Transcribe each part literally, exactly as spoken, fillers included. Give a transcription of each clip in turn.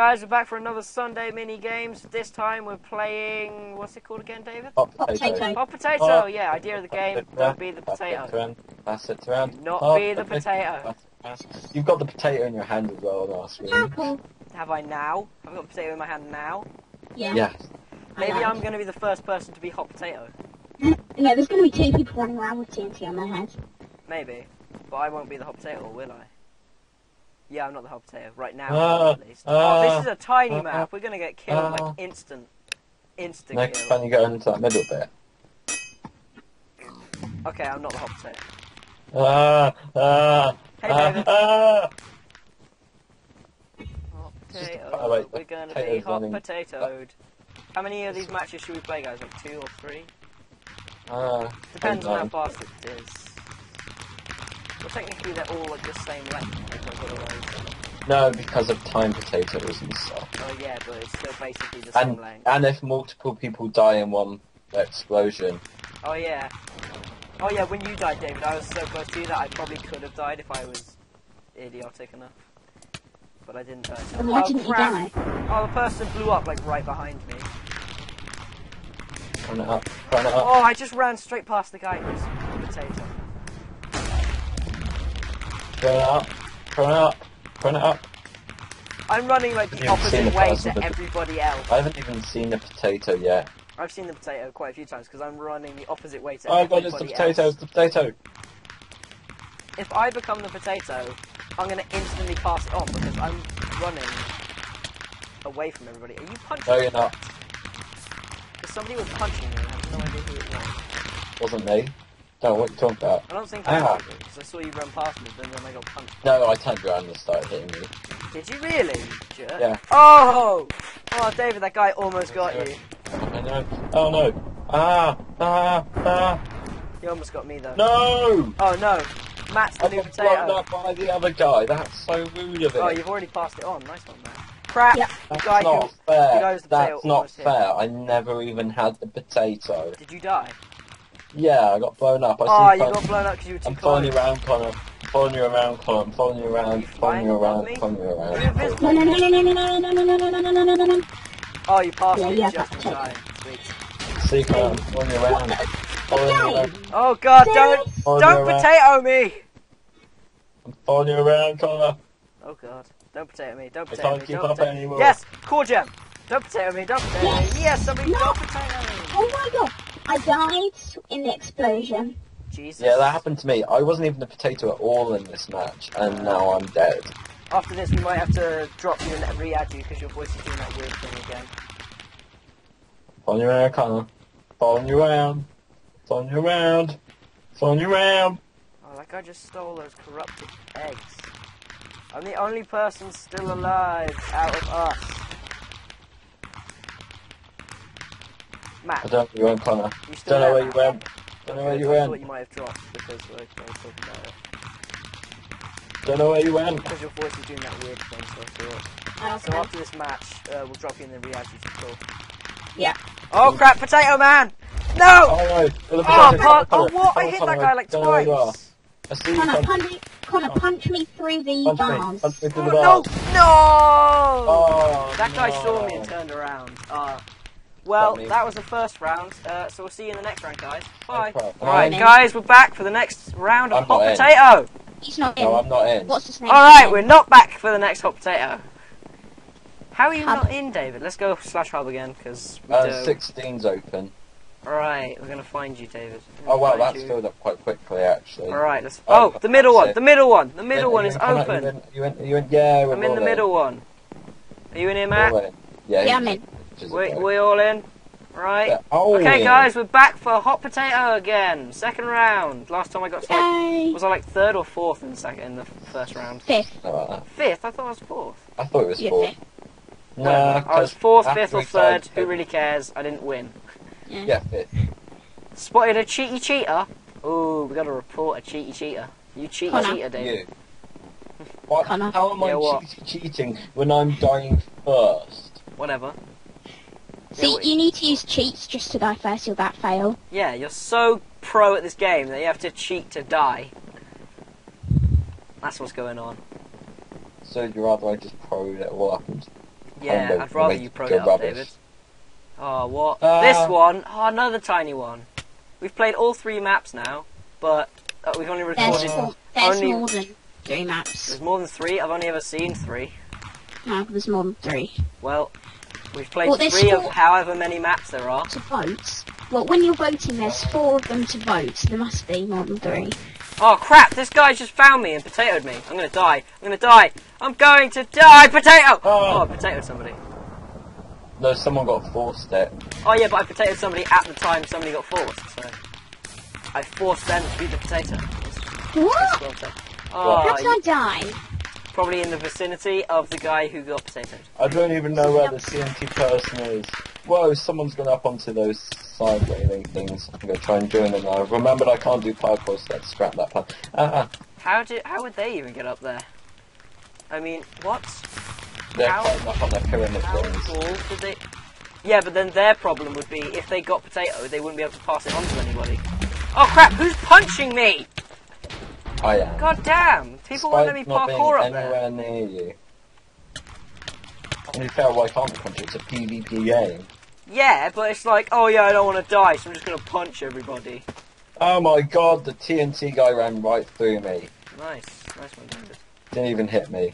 guys, we're back for another Sunday mini games. This time we're playing, what's it called again, David? Hot potato. Hot potato. Oh, yeah, idea of the game. Don't be the potato. Pass it around. Not be the potato. You've got the potato in your hand as well on our screen. Apple. Have I now? I've got a potato in my hand now. Yeah. Yes. Maybe like. I'm going to be the first person to be hot potato. Yeah, there's going to be two people running around with T N T on their heads. Maybe, but I won't be the hot potato, will I? Yeah, I'm not the hot potato right now, uh, at least. Uh, oh, this is a tiny uh, map. We're going to get killed uh, like instant. Instant. Next time you go into that middle bit. Okay, I'm not the hot potato. Ah, uh, ah, uh, hey, David. Uh, uh, Potato. Wait, we're going to be hot running. Potatoed. How many of these matches should we play, guys? Like two or three? Uh, Depends on how fast it is. Well, technically they're all at the same length, because otherwise... No, because of time potatoes and stuff. Oh yeah, but it's still basically the and, same length. And if multiple people die in one explosion. Oh yeah. Oh yeah, when you died, David, I was so close to you that I probably could have died if I was idiotic enough. But I didn't die. So oh, didn't crap! Oh, the person blew up like right behind me. Run it up! Run it up! Oh, I just ran straight past the guy who's the potato. Run it up! Run it up! Run it up! I'm running like the opposite way to everybody else. I haven't even seen the potato yet. I've seen the potato quite a few times because I'm running the opposite way to everybody else. Oh God! It's the potato! It's the potato! If I become the potato, I'm going to instantly pass it on because I'm running away from everybody. Are you punching me? No, you're not. Because somebody was punching me and I have no idea who it was. Wasn't me. No, what are you talking about? I don't think I was, because I saw you run past me, then when I got punched. No, I turned around and started hitting you. Did you really, jerk? Yeah. Oh! Oh, David, that guy almost got you. I know. Oh, no. Ah! Ah! Ah! You almost got me, though. No! Oh, no. Matt's the I new potato. I got blown up by the other guy. That's so rude of it. Oh, you've already passed it on. Nice one, Matt. Crap! Yeah. That's guy not goes, fair. The That's not fair. Hit. I never even had the potato. Did you die? Yeah, I got blown up. I oh, you fun. got blown up because you were too I'm close. Following you around, Connor. Following you around, Connor. Following you around. Following you around. Following you around. Oh, you passed yeah, it just in time. Sweet. See, Connor. Following you around. Oh God! Don't don't potato me! I'm following you around, Connor. Oh God! Don't potato me! Don't potato me! I can't keep up anymore. Yes, core gem. Don't potato me! Don't potato me! Yes, somebody don't potato me! Oh my God! I died in the explosion. Jesus. Yeah, that happened to me. I wasn't even a potato at all in this match, and now I'm dead. After this, we might have to drop you and re-add you because your voice is doing that weird thing again. Following you around, Connor. Following you around. Phone you around! Phone you around! Oh, that guy just stole those corrupted eggs. I'm the only person still alive out of us. Matt. I don't know where you went, Connor. You still don't know where you went. Don't know where you went. I thought you might have dropped because I was talking about it. Don't know where you went. Because your voice is doing that weird thing, so I thought. Okay. So after this match, uh, we'll drop you in the reality show. Yeah. Oh crap, Potato Man! No! Oh, no. Oh, oh, oh what? I hit that guy like twice. Connor, punch, Connor, punch me through the punch bars. Me. Punch me through oh, the bars. No! No! Oh, that guy no. saw me and turned around. Uh, well, that was the first round, uh, so we'll see you in the next round, guys. Bye. No Alright, guys, we're back for the next round of I'm Hot Potato. In. He's not in. No, I'm not in. What's his name? Alright, we're not back for the next Hot Potato. How are you hub. not in, David? Let's go slash hub again, because we uh, sixteen's open. Alright, we're gonna find you, David. Oh wow, that's you. filled up quite quickly, actually. Alright, let's. Oh, oh the middle one, it. the middle one, the middle in, one in, is open. Out, you in, you in, you in, yeah, we're I'm in the in. middle one. Are you in here, Matt? In. Yeah, yeah, I'm in. We we all in, right? Okay, in. guys, we're back for hot potato again. Second round. Last time I got to like, was I like third or fourth in the second in the first round? Fifth. Oh, Fifth? I thought I was fourth. I thought it was yeah. fourth. No, nah, I was fourth, fifth, or third. Who really cares? I didn't win. Yeah. yeah, fit. Spotted a cheaty cheater. Oh, we got to report a cheaty cheater. You cheaty Connor. cheater, David. You. What? Connor. How am yeah, I what? Che cheating when I'm dying first? Whatever. See, yeah, what you, you need to use cheats just to die first. You'll that fail. Yeah, you're so pro at this game that you have to cheat to die. That's what's going on. So you'd rather I just pro it all up and Yeah, I'd rather you pro it up, David. Oh, what? Uh, this one? Oh, another tiny one. We've played all three maps now, but uh, we've only recorded... There's, four, there's only, more than three maps. There's more than three? I've only ever seen three. No, there's more than three. Well, we've played well, three four, of however many maps there are. To vote. Well, when you're voting, there's four of them to vote, so there must be more than three. Oh, crap! This guy just found me and potatoed me. I'm gonna die. I'm gonna die. I'm going to die! Potato! Oh, oh I potatoed somebody. No, someone got forced it. Oh, yeah, but I potatoed somebody at the time somebody got forced, so... I forced them to be the potato. What? Oh, how did I die? Probably in the vicinity of the guy who got potatoed. I don't even know where the C N T person is. Whoa, someone's gone up onto those side railing things. I'm gonna try and join them. I remembered I can't do parkour, so let's scrap that part. Uh-huh. How do? How would they even get up there? I mean, what? They're how, up on their pyramid how could they? Yeah, but then their problem would be if they got potato, they wouldn't be able to pass it on to anybody. Oh crap! Who's punching me? I am. God damn! People won't let me parkour up there. Anywhere near you. To be fair, why can't we punch? It's a PvP game. Yeah, but it's like, oh yeah, I don't want to die, so I'm just gonna punch everybody. Oh my god, the T N T guy ran right through me. Nice, nice one, David. Didn't even hit me.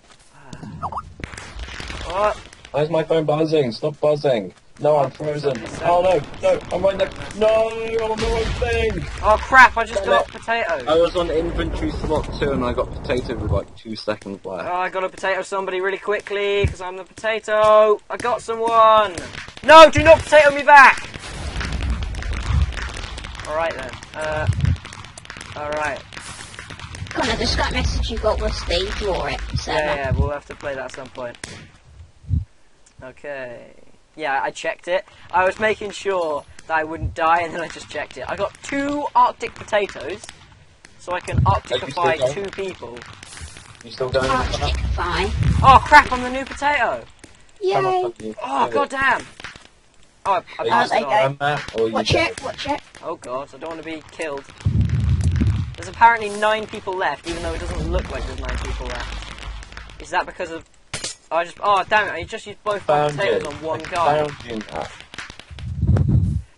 Uh, Why is my phone buzzing? Stop buzzing. No, I'm frozen. Oh no, no, I'm right next. No, I'm on the wrong thing! Oh crap, I just got potato. I was on inventory slot two and I got potato with like two seconds left. Oh, I gotta potato somebody really quickly because I'm the potato. I got someone! No, do not potato me back! Alright then, uh. Alright. Connor, the Skype message you got was the draw it. So yeah, yeah, we'll have to play that at some point. Okay. Yeah, I checked it. I was making sure that I wouldn't die, and then I just checked it. I got two Arctic potatoes, so I can Arcticify two people. You still going? Arcticify. Oh crap! I'm the new potato. Yay! Oh god damn! Oh, I passed it on. Watch it! Watch it! Oh god! I don't want to be killed. There's apparently nine people left, even though it doesn't look like there's nine people left. Is that because of? I just oh damn it! I just used both my potatoes on one guy.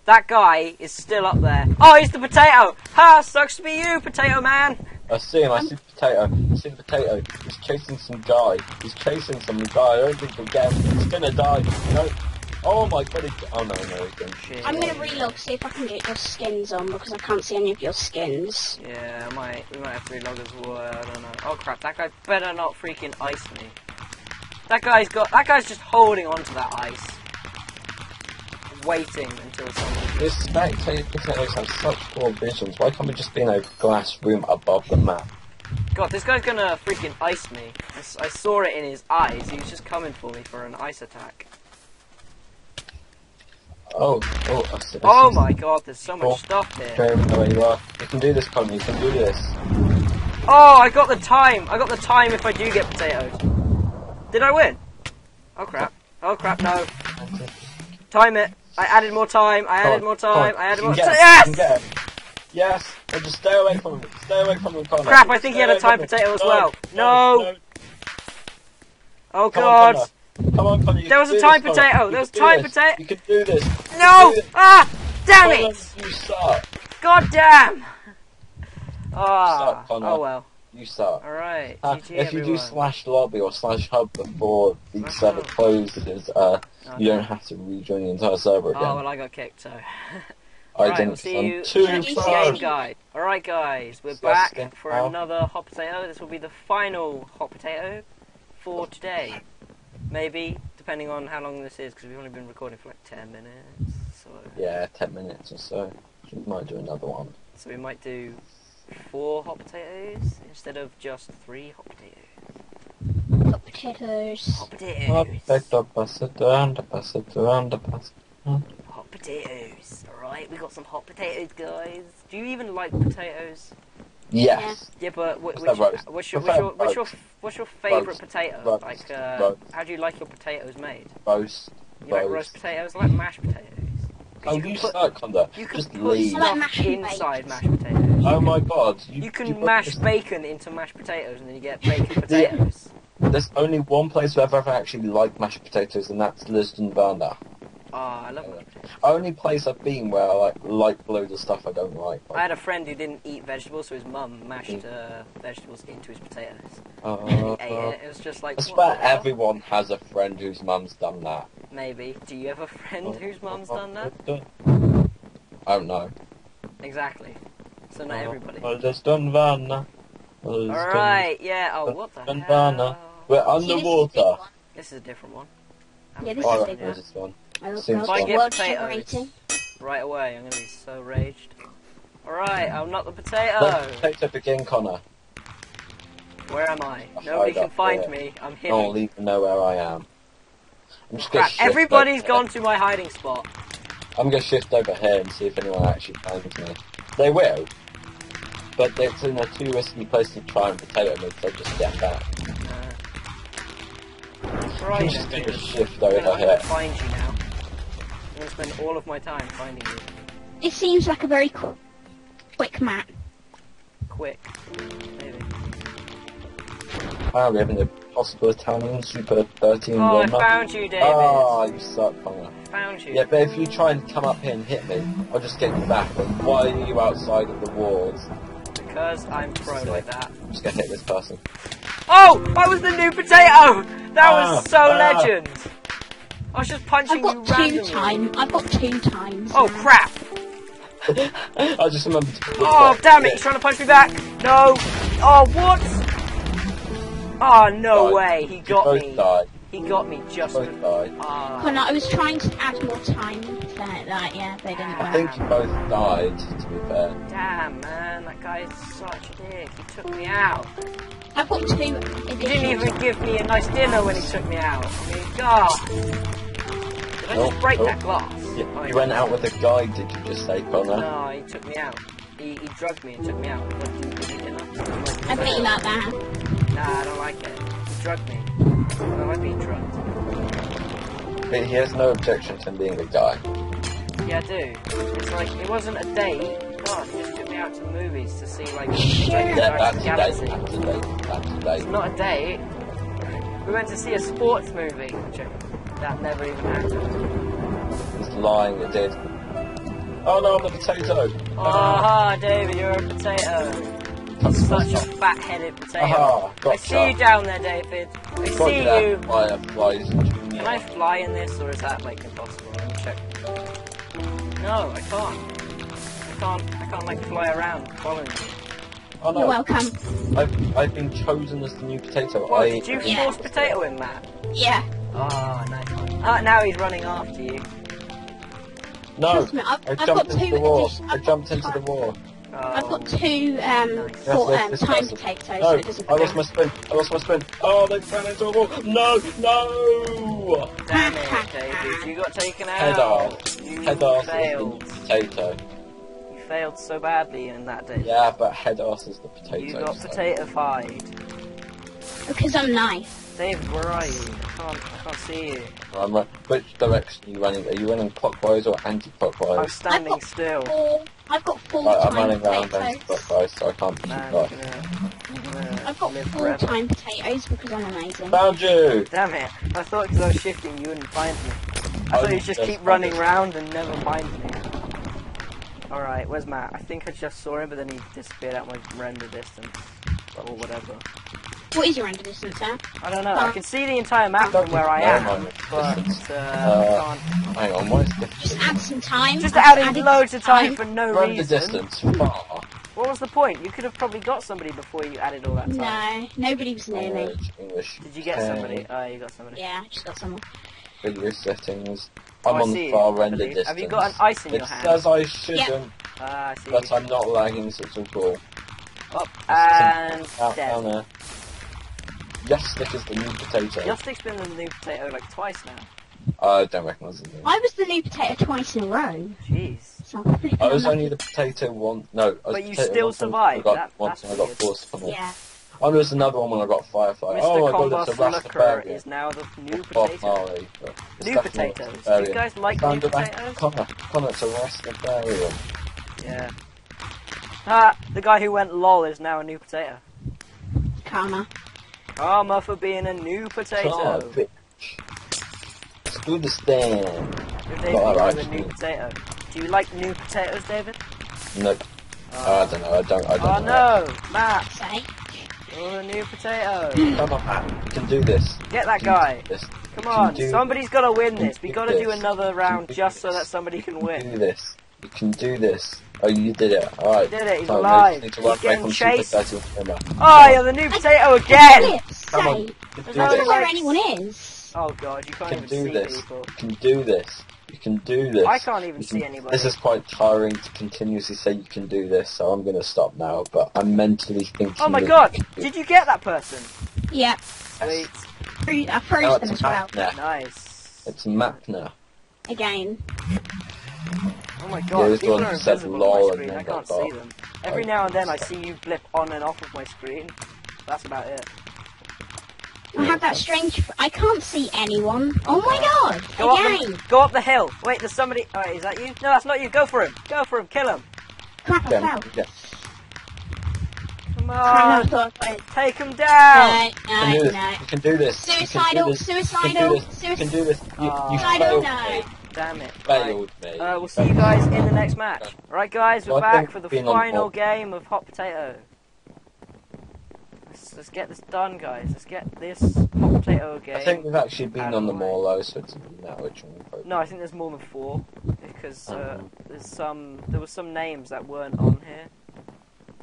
That guy is still up there. Oh, he's the potato! Ha! Sucks to be you, potato man. I see him. I see the potato. I see the potato. He's chasing some guy. He's chasing some guy. I don't think he'll get him. He's gonna die. No. Oh my god! He... Oh no, no, he's gonna shit. I'm gonna relog, see if I can get your skins on because I can't see any of your skins. Yeah, I might. We might have to relog as well. I don't know. Oh crap! That guy better not freaking ice me. That guy's got. That guy's just holding on to that ice, waiting until someone. This spectator potatoes have such poor visions. Why can't we just be in a glass room above the map? God, this guy's gonna freaking ice me. I saw it in his eyes. He was just coming for me for an ice attack. Oh, oh, I see, I see. Oh my God! There's so much oh, stuff here. There you are. You can do this, Connie. You can do this. Oh, I got the time. I got the time if I do get potatoes. Did I win? Oh crap. Oh crap, no. Time it. I added more time. I added more time. I added more time. Yes! Yes! But just stay away from him. Stay away from him, Connor. Crap, I think he had a time potato as well. No! Oh god. Come on, Connor. There was a time potato. There was a time potato. You can do this. No! Ah! Damn it! You suck. God damn! Ah. Oh well. You suck. Alright, uh, G G if you everyone. do slash lobby or slash hub before the slash server hub. closes, uh, oh, you no. don't have to rejoin the entire server again. Oh, well I got kicked, so... I right, we'll see you in the game guide. Alright guys, we're slash back for out. another hot potato. This will be the final hot potato for today. Maybe, depending on how long this is, because we've only been recording for like ten minutes. So. Yeah, ten minutes or so. We might do another one. So we might do... four hot potatoes instead of just three hot potatoes. Hot potatoes. Hot potatoes. Hot potatoes. Alright, we got some hot potatoes, guys. Do you even like potatoes? Yes. Yeah, but what's your favourite roast. potato? Roast. Like, uh, roast. How do you like your potatoes made? Roast. You roast. like roast potatoes? I like mashed potatoes. Oh, you, you put, suck on that. You can Just put leave. stuff like inside bacon. mashed potatoes. You oh can, my god. You, you can you mash bacon into mashed potatoes and then you get bacon potatoes. There's only one place where I've ever actually liked mashed potatoes, and that's Lisbon Burner. Ah, oh, I love yeah. mashed potatoes. Only place I've been where I like, like loads of stuff I don't like. like. I had a friend who didn't eat vegetables, so his mum mashed mm. uh, vegetables into his potatoes. Uh, and he ate uh, it. It was just like... I swear everyone has a friend whose mum's done that. Maybe. Do you have a friend whose mum's done that? I don't know. Exactly. So not everybody. Lisbon Burner. Alright, yeah. Oh, what the hell? We're underwater. This is a different one. Yeah, this is a different one. If I get potatoes right away, I'm going to be so raged. Alright, I'll knock the potato. Let the potato begin, Connor. Where am I? Nobody can find me. I'm hidden. I don't even know where I am. I'm just going to shift over here. Everybody's gone to my hiding spot. I'm going to shift over here and see if anyone actually finds me. They will. But it's in a too risky place to try and potato me, so just get back. Uh, right, I'm just gonna shift over here. I'm gonna find you now. I'm gonna spend all of my time finding you. It seems like a very quick, quick map. Quick, maybe. Wow, we have an impossible Italian super thirteen. Oh, I found you, David. Oh, you suck, Connor. Found you. Yeah, but if you try and come up here and hit me, I'll just get you back. But why are you outside of the walls? Because I'm pro like that. I'm just gonna hit this person. Oh! I was the new potato! That ah, was so ah. legend! I was just punching you randomly. I've got two times. I've got two times. Oh, crap! I just remembered. Oh, damn it! He's trying to punch me back! No! Oh, what? Oh, no died. way! He got both me. Died. He got me just... Both with... died. Oh. Connor, I was trying to add more time to that, yeah, they didn't work. I think you both died, to be fair. Damn, man, that guy is such a dick. He took me out. I got two... He didn't even time. give me a nice dinner when he took me out. I mean, God! Did I oh, just break oh. that glass? Yeah, oh, you went out with a guy, did you just say, Connor? No, he took me out. He, he drugged me and took me out. I bet you like that. Nah, I don't like it. He drugged me. No, I'd be drugged. But he has no objection to being a guy. Yeah, I do. It's like, it wasn't a date. God, he just took me out to the movies to see, like, yeah, that's a date, that's a date, that's a date. It's not a date. We went to see a sports movie, which that never even happened. It's lying, it did. Oh no, I'm a potato. Oh, uh, David, you're a potato. Such a fat-headed potato. Aha, gotcha. I see you down there, David. I see you. Can I fly in this, or is that like impossible? Let me check. No, I can't. I can't. I can't like fly around following you. Oh, no. You're welcome. I've I've been chosen as the new potato. Well, I did you yeah. force potato in, Matt? Yeah. Ah, oh, nice. Ah, oh, now he's running after you. No, me, I've, I, I've jumped got two I, I jumped into the wall. I jumped into the wall. Oh. I've got two um, yes, four, um time potatoes. No, so it I lost my spoon. I lost my spoon. Oh, they ran into a wall. No, no! Damn it, David! You got taken out. Head off. You head failed. Is the potato. You failed so badly in that day. Yeah, but head off is the potato. You got so. potatofied. Because I'm nice. David, where are you? I can't. I can't see you. I'm right. Which direction are you running? Are you running clockwise or anti-clockwise? I'm standing I've got still. Four. I've got four right, time I'm running potatoes. Around anti-clockwise, so I can't keep going. I've got four forever. time potatoes because I'm amazing. Found you! Damn it! I thought because I was shifting, you wouldn't find me. I oh, thought you'd just keep running round and never find me. All right, where's Matt? I think I just saw him, but then he disappeared out my render distance or whatever. What is your render distance, huh? I don't know. Uh, I can see the entire map from where I am, but uh, uh, can't. Hang on, what is the difference? Just add some time. Just adding loads of time, time for no render reason. Render distance far. What was the point? You could have probably got somebody before you added all that time. No, nobody was near me. English. Did you get somebody? Oh, you got somebody. Yeah, I just got someone. Video settings. I'm oh, on the far render distance. Have you got an ice in it your hand? It says I shouldn't, yep. ah, I see but I'm not lagging, so it's all cool. Up and down. Yastik is the new potato. Yastik's been the new potato like twice now. I don't recognise him. I was the new potato twice in a row. Jeez. So I was only the potato once. No, I was but you still survived. I got once and I got forced to come yeah. on. There was another one when I got Firefly. Mister Oh my Combo god, it's a Rastafarian. Is now the new potato. Marley, new potatoes. Do you guys like new potatoes? Connor, Connor, it's a Rastafarian. Yeah. Ah, the guy who went lol is now a new potato. Karma. Karma for being a new potato. Screw this thing. David, not right, a new potato. Do you like new potatoes, David? No. Oh. I don't know. I don't. I don't oh, know. Oh no, Matt! You're a new potato. Come on, Matt. You can do this. Get that guy. Come on. Somebody's got to win this. We got to do another round just so that somebody can win. You can do this. You can do this. Oh, you did it. All right. You did it. He's alive. He's getting chased. Oh, you're the new potato again. Come on. I don't know where anyone is. Oh god, you can't even see people. You can do this. You can do this. I can't even see anybody. This is quite tiring to continuously say you can do this, so I'm gonna stop now, but I'm mentally thinking... Oh my god! Did you get that person? Yep. Sweet. I froze them as well. Nice. It's Matt now. Again. Oh my god, people are invisible on my screen, I can't see them. Every now and then I see you blip on and off of my screen. That's about it. I have that strange... I can't see anyone. Oh my god! Go again! Up the, go up the hill! Wait, there's somebody... Oh, is that you? No, that's not you! Go for him! Go for him! Kill him! Crap, I fell. Yeah. Come on! Crap, take him down! No, no, no. You can do this. Suicidal! Suicidal! You can do this. Suicidal, no! Damn it. Failed me. Uh, we'll see you guys in the next match. Alright guys, we're back for the final game of Hot Potato. Let's get this done, guys. Let's get this hot potato game. I think we've actually been on the more low, so it's not which one. No, I think there's more than four because uh, um. there's some. There were some names that weren't on here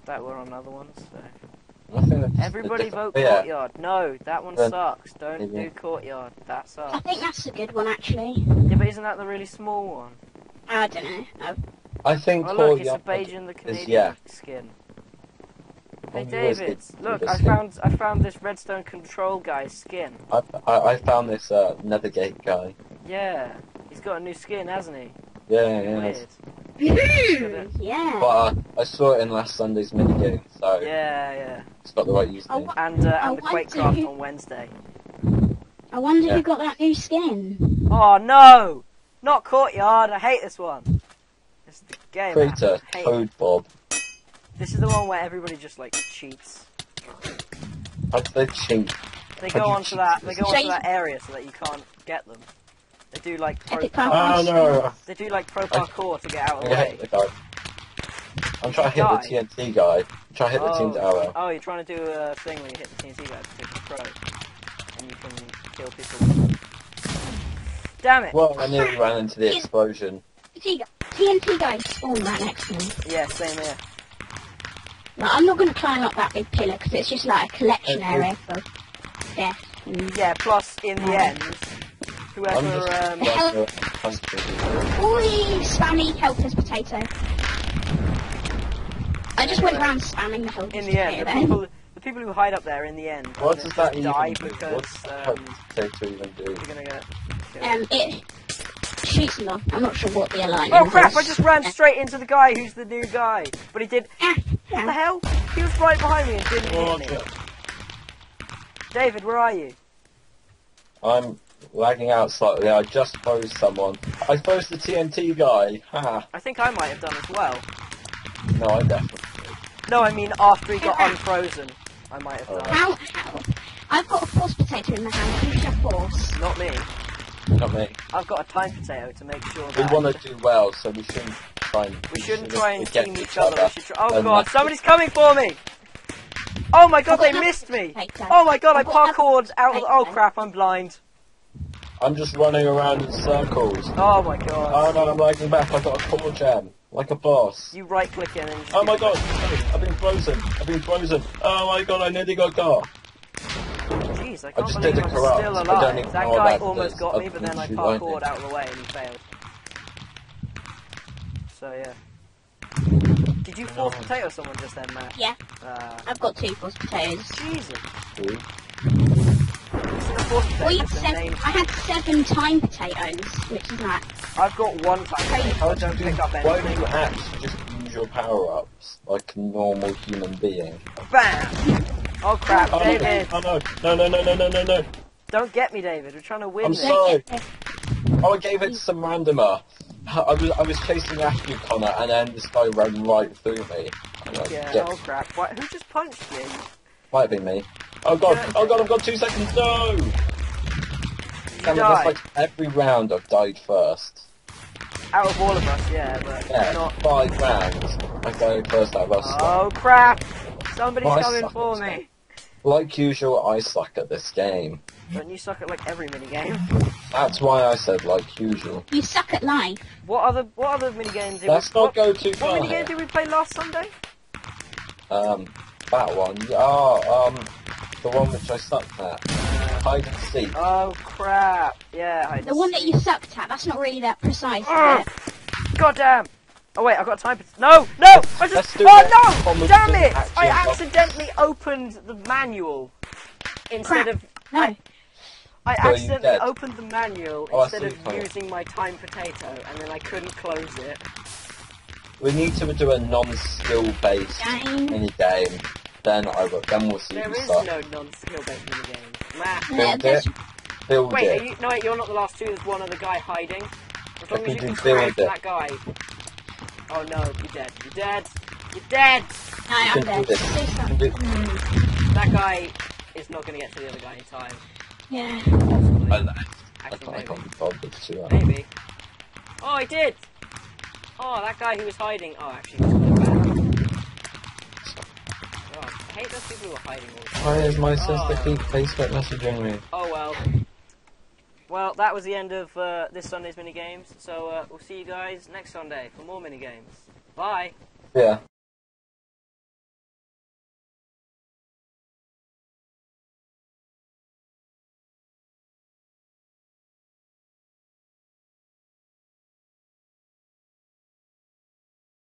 that were on other ones. So. I think everybody vote yeah. Courtyard. No, that one then, sucks. Don't yeah. do Courtyard. That sucks. I think that's a good one actually. Yeah, but isn't that the really small one? I don't know. No. I think. Oh look, it's a beige in the Canadian yeah. skin. Hey David, look, I found I found this redstone control guy's skin. I I, I found this uh, Nethergate guy. Yeah, he's got a new skin, hasn't he? Yeah, yeah. Weird. yeah. But uh, I saw it in last Sunday's minigame, so yeah, yeah. It's got the right use. And uh, and I the Quakecraft who... on Wednesday. I wonder yeah. who got that new skin. Oh no, not Courtyard. I hate this one. It's the game. Creator, Toad Bob. This is the one where everybody just like cheats. How do they cheat? They go onto that. They go onto that area so that you can't get them. They do like pro parkour. Oh no! They do like pro parkour to get out of the way. I'm trying to hit the T N T guy. I'm trying to hit the T N T arrow. Oh, you're trying to do a thing where you hit the T N T guy to get pro, and you can kill people. Damn it! Well, I nearly ran into the explosion. T N T guy spawned right next to me. Yeah, same here. No, I'm not going to climb up that big pillar because it's just like a collection area for death. And yeah, plus in the end, whoever... Um, Oi, spammy helpless potato. I just went around spamming the helpless potato. In the end, the people, the people who hide up there in the end what does that die even because... What's um, potato even do? You're gonna get, yeah. Um, it shoots them off. I'm not sure what the alignment is. Oh crap, I just ran straight into the guy who's the new guy. But he did... What the hell? He was right behind me and didn't hit me. David, where are you? I'm lagging out slightly. I just froze someone. I froze the T N T guy. I think I might have done as well. No, I definitely. No, I mean after he got unfrozen, I might have done. How? How? I've got a force potato in my hand. Who's your force? Not me. Not me. I've got a time potato to make sure that... We want to do well, so we shouldn't... We, we shouldn't try and team each other. other. Try oh god, somebody's coming for me! Oh my god, they missed me! Oh my god, I parkoured out of... Oh crap, I'm blind. I'm just running around in circles. Oh my god. Oh no, I'm lagging back, I got a core jam. Like a boss. You right click in and... Oh my god, I've been frozen. I've been frozen. Oh my god, I nearly got caught. Jeez, I can't I just believe did I'm corrupt. still alive. That guy almost got me, but then I parkoured out of the way and he failed. So yeah. Did you force potato someone just then, Matt? Yeah. Uh, I've got two force potatoes. Jesus. Two. Well, I had seven time potatoes, which is like... I've got one time potato. I don't pick up anything. Why do you actually just use your power-ups like a normal human being? Bam! Oh crap, oh, David! Oh no, no, no, no, no, no, no, no. Don't get me, David. We're trying to win I'm this. Sorry. Oh, I gave it to some randomer. I was, I was chasing after you, Connor, and then this guy ran right through me. Yeah, oh crap. Why, who just punched you? Might have been me. Oh god, oh god, I've got two seconds, no! Damn, that's like every round I've died first. Out of all of us, yeah, but yeah, not... five rounds, I go first out of us. Oh crap! Somebody's well, coming for me! Like usual, I suck at this game. Don't you suck at like every minigame? That's why I said like usual. You suck at life. What other what other minigames did Let's we not what, go too far. What mini game did we play last Sunday? Um that one. Oh, um the one which I sucked at. Hide and seek. Oh crap. Yeah, hide and seek. The one that you sucked at, that's not really that precise. Uh, God damn! Oh wait, I've got a time for... No! No! I just... Oh no! It. Damn it! I accidentally opened the manual. Instead Crap. of... No. I, I so accidentally opened the manual oh, instead of using my time potato, and then I couldn't close it. We need to do a non-skill-based minigame. Then I will, then we'll see There is start. no non-skill-based minigame. Matt. Build no, it. Build wait, it. Are you, no, wait, you're not the last two. There's one other guy hiding. As long I as you can crack that guy. Oh no, you're dead. You're dead. You're dead. No, I'm dead. That guy is not going to get to the other guy in time. Yeah. Possibly. I left. Actually, I, I can't be bothered to. Uh... Maybe. Oh, I did. Oh, that guy who was hiding. Oh, actually. Oh, I hate those people who are hiding all the time. Why is my oh. sister keep Facebook messaging me? Oh well. Well, that was the end of uh, this Sunday's minigames, so uh, we'll see you guys next Sunday for more minigames. Bye! Yeah.